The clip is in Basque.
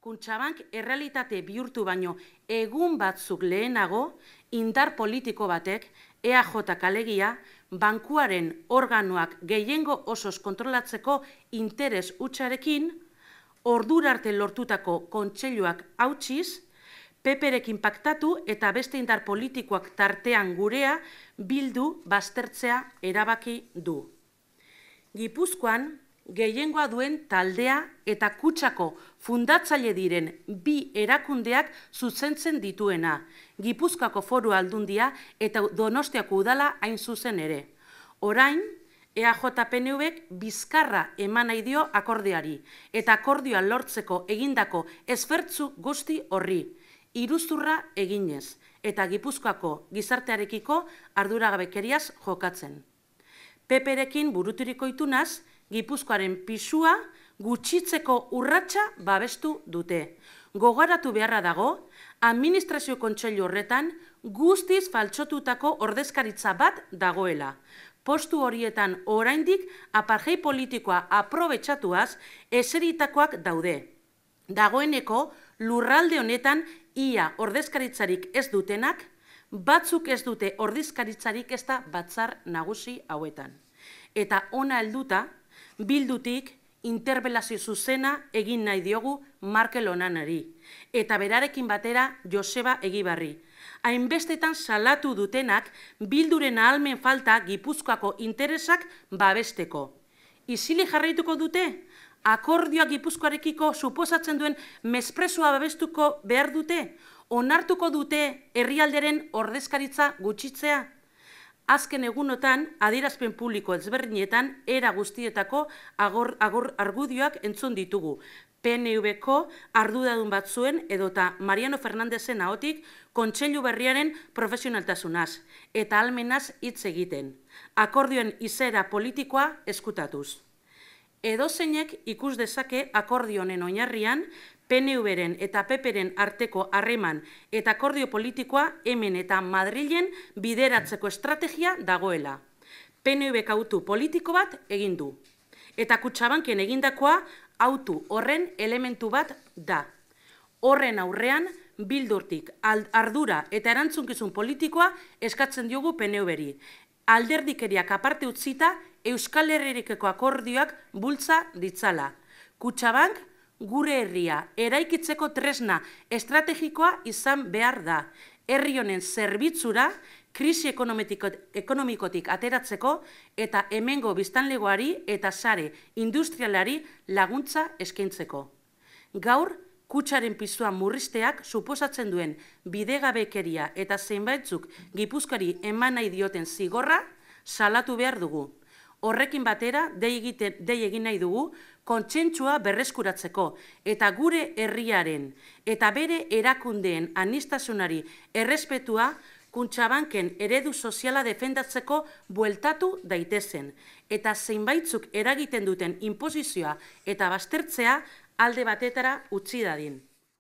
Kutxabank errealitate bihurtu baino egun batzuk lehenago indar politiko batek EAJak alegia bankuaren organoak gehiengo osoz kontrolatzeko interes hutsarekin ordura arte lortutako kontseiluak hautsiz PPrekin paktatu eta beste indar politikoak tartean gurea Bildu baztertzea erabaki du. Gipuzkoan gehiengoa duen taldea eta Kutxako fundatzaile diren bi erakundeak zuzentzen dituena, Gipuzkoako Foru Aldundia eta Donostiako Udala hain zuzen ere. Orain, EAJ-PNVk bizkarra eman nahi dio akordeari eta akordioa lortzeko egindako esfortzu guzti horri, iruzurra eginez eta Gipuzkoako gizartearekiko arduragabekeriaz jokatzen. PPrekin buruturiko itunaz, Gipuzkoaren pisua gutxitzeko urratsa babestu dute. Gogoratu beharra dago, administrazio kontseilu horretan guztiz faltsotutako ordezkaritza bat dagoela. Postu horietan oraindik apartheid politikoa aprobetxatuaz eseritakoak daude. Dagoeneko lurralde honetan ia ordezkaritzarik ez dutenak, batzuk ez dute ordezkaritzarik ez da batzar nagusi hauetan. Eta ona helduta, Bildutik interbelazio zuzena egin nahi diogu Markel Onanari eta berarekin batera Joseba Egibarri. Hainbestetan salatu dutenak Bilduren ahalmen falta Gipuzkoako interesak babesteko. Isilik jarraituko dute, akordioa Gipuzkoarekiko suposatzen duen mespresua babestuko behar dute, onartuko dute herrialderen ordezkaritza gutxitzea. Azken egunotan, adierazpen publiko ezberdinetan, era guztietako argudioak entzun ditugu. PNV-ko arduradun batzuen edota Mariano Fernandezen ahotik kontseilu berriaren profesionaltasunaz eta almenaz hitz egiten. Akordioen izaera politikoa eskutatuz. Edozeinek ikus dezake akordio honen oinarrian, PNV-ren eta PP-ren arteko harreman eta akordio politikoa hemen eta Madrilen bideratzeko estrategia dagoela. PNV-k autu politiko bat egin du. Eta Kutxabanken egindakoa autu horren elementu bat da. Horren aurrean Bildutik ardura eta erantzunkizun politikoa eskatzen diogu PNV-ri. Alderdikeriak aparte utzita Euskal Herririkeko akordioak bultza ditzala. Kutxabank gure herria eraikitzeko tresna estrategikoa izan behar da. Herri honen zerbitzura krisi ekonomikotik ateratzeko eta hemengo biztanlegoari eta sare industrialari laguntza eskaintzeko. Gaur, Kutxaren pisua murrizteak suposatzen duen bidegabekeria eta zeinbaitzuk Gipuzkoari eman nahi dioten zigorra salatu behar dugu. Horrekin batera dei egin nahi dugu kontsentsua berreskuratzeko eta gure herriaren eta bere erakundeen aniztasunari errespetua Kutxabanken eredu soziala defendatzeko bueltatu daitezen eta zeinbaitzuk eragiten duten inposizioa eta baztertzea alde batetara utzi dadin.